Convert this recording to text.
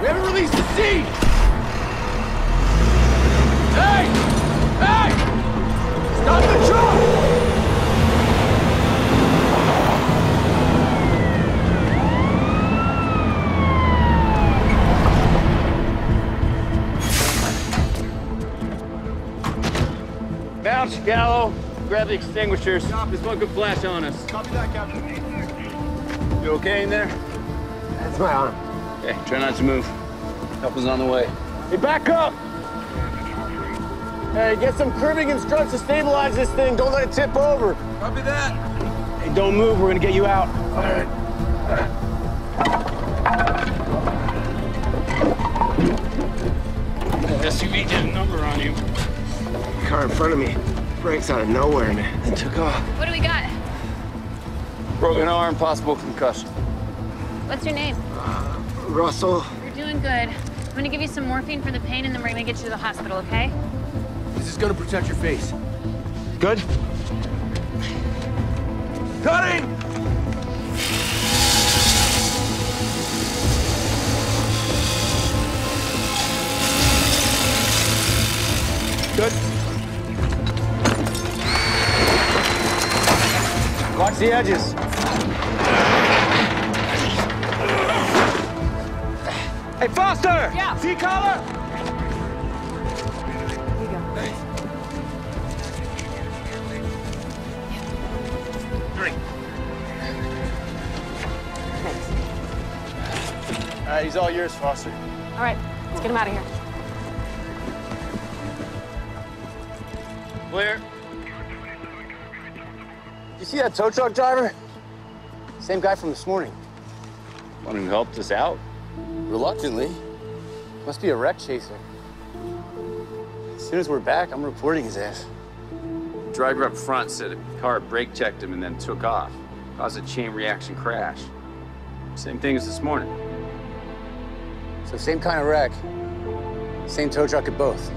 We haven't released the seed! Hey! Hey! Stop the truck! Bounce, Gallo. Grab the extinguishers. Stop, this one could flash on us. Copy that, Captain. You okay in there? That's my arm. Okay, try not to move. Help is on the way. Hey, back up! Hey, get some cribbing and struts to stabilize this thing. Don't let it tip over. Copy that. Hey, don't move. We're gonna get you out. All right. All right. That SUV did a number on you. Car in front of me. Brakes out of nowhere, man. It took off. What do we got? Broken arm, possible concussion. What's your name? Russell. You're doing good. I'm gonna give you some morphine for the pain, and then we're gonna get you to the hospital, okay? This is gonna protect your face. Good? Cutting! Good. Watch the edges. Hey, Foster! Yeah? See collar? Here you go. Hey. Yeah. Drink. Thanks. All right, he's all yours, Foster. All right, let's get him out of here. Clear. You see that tow truck driver? Same guy from this morning. One who helped us out? Reluctantly. Must be a wreck chaser. As soon as we're back, I'm reporting his ass. The driver up front said a car brake checked him and then took off. Caused a chain reaction crash. Same thing as this morning. So same kind of wreck. Same tow truck at both.